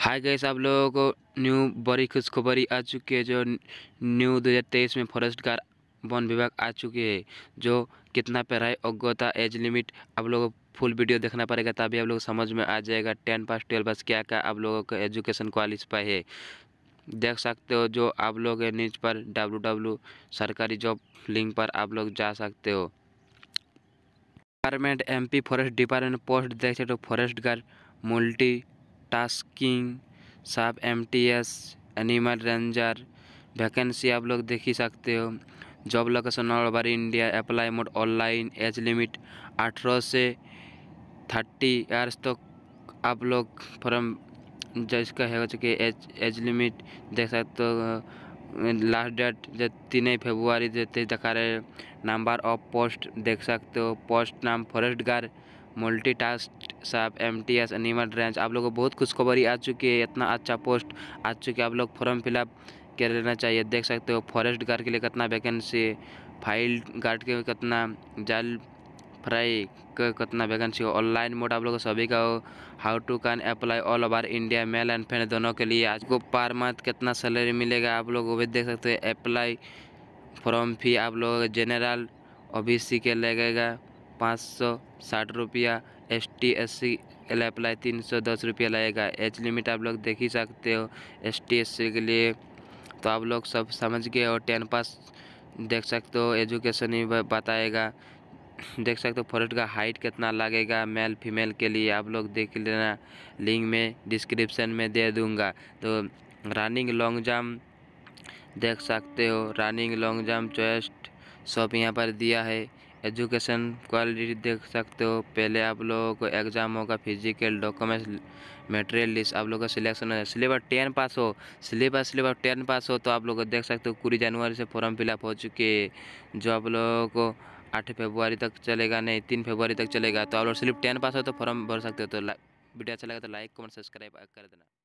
Hi guys, आप लोगों को न्यू बड़ी खुशखबरी आ चुकी है। जो न्यू 2023 में फॉरेस्ट गार्ड वन विभाग आ चुकी है, जो कितना पढ़ाई योग्यता एज लिमिट आप लोगों को फुल वीडियो देखना पड़ेगा, तभी आप लोग समझ में आ जाएगा 10 पास 12 पास क्या क्या आप लोगों का एजुकेशन क्वालिफाई है। देख सकते हो जो आप लोग नीचे पर www सरकारी जॉब लिंक पर आप लोग जा सकते हो। Department MP forest department post देख सकते हो, फॉरेस्ट गार्ड मल्टी टास्किंग सब MTS एनिमल रेंजर वैकेंसी आप लोग देख ही सकते हो। Job location all over India, apply mode online, age limit 18 से 30 ईयर्स तक तो आप लोग फॉर्म जिसका है चुके एज लिमिट देख सकते हो। लास्ट डेट जो 3 फरवरी देते दिखा रहे। नंबर ऑफ पोस्ट देख सकते हो, पोस्ट नाम फॉरेस्ट गार्ड मल्टी टास्क सब MTS एनिमल रेंज। आप लोगों को बहुत खुशखबरी आ चुकी है, इतना अच्छा पोस्ट आ चुकी है, आप लोग फॉर्म फिलअप कर लेना चाहिए। देख सकते हो फॉरेस्ट गार्ड के लिए कितना वैकेंसी है, फाइल गार्ड के कितना, जाल फ्राई का कितना वैकेंसी हो। ऑनलाइन मोड आप लोगों को सभी का हो, how to can apply all over India, male and female दोनों के लिए। आपको पर मंथ कितना सैलरी मिलेगा आप लोग वो भी देख सकते हो। अप्लाई फॉर्म फी आप लोगों जनरल OBC के लगेगा 560 रुपया, ST SC के लिए अप्लाई 310 रुपया लगेगा। एज लिमिट आप लोग देख ही सकते हो ST SC के लिए, तो आप लोग सब समझ गए। और 10 पास देख सकते हो, एजुकेशन ही बताएगा। देख सकते हो फॉरेस्ट का हाइट कितना लगेगा मेल फीमेल के लिए, आप लोग देख लेना, लिंक में डिस्क्रिप्शन में दे दूंगा। तो रनिंग लॉन्ग जंप देख सकते हो, रनिंग लॉन्ग जंप चेस्ट सब यहाँ पर दिया है। एजुकेशन क्वालिटी देख सकते हो, पहले आप लोगों को एग्ज़ाम होगा, फिजिकल डॉक्यूमेंट्स मटेरियल लिस्ट आप लोगों का सिलेक्शन है। सिलेबस 10 पास हो, सिलेबस 10 पास हो तो आप लोग देख सकते हो 20 जनवरी से फॉर्म फिलअप हो चुके हैं, जो आप लोगों को 8 फरवरी तक चलेगा, नहीं 3 फरवरी तक चलेगा। तो आप लोग सिर्फ 10 पास हो तो फॉर्म भर सकते हो। तो वीडियो अच्छा लगा तो लाइक कमेंट सब्सक्राइब कर देना।